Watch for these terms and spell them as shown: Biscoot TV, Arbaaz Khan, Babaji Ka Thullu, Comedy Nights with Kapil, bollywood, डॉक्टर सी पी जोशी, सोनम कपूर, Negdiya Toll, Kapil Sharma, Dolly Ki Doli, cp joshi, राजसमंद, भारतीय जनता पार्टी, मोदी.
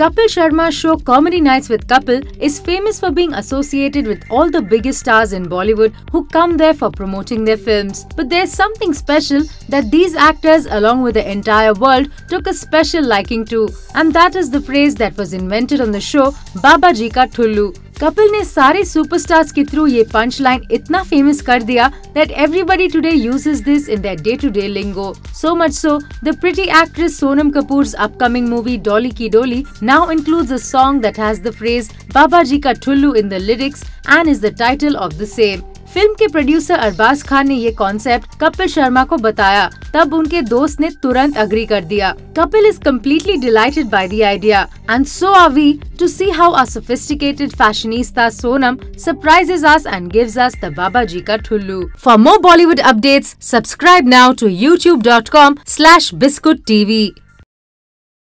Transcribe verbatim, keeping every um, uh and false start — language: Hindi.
Kapil Sharma's show Comedy Nights with Kapil is famous for being associated with all the biggest stars in Bollywood who come there for promoting their films. But there's something special that these actors along with the entire world took a special liking to, and that is the phrase that was invented on the show Babaji Ka Thullu. Kapil ने सारे सुपरस्टार्स के थ्रू ये पंच लाइन इतना फेमस कर दिया that everybody today uses this in their day to day lingo. So much so the pretty actress Sonam Kapoor's upcoming movie Dolly Ki Doli now includes a song that has the phrase Babaji का ठुल्लू in the lyrics and is the title of the same. Film के प्रोड्यूसर अरबाज खान ने ये कॉन्सेप्ट कपिल शर्मा को बताया, तब उनके दोस्त ने तुरंत अग्री कर दिया. Kapil is completely delighted by the idea and so are we to see how our sophisticated fashionista Sonam surprises us and gives us the Babaji का ठुल्लू. For more Bollywood updates subscribe now to youtube dot com slash biscuit tv.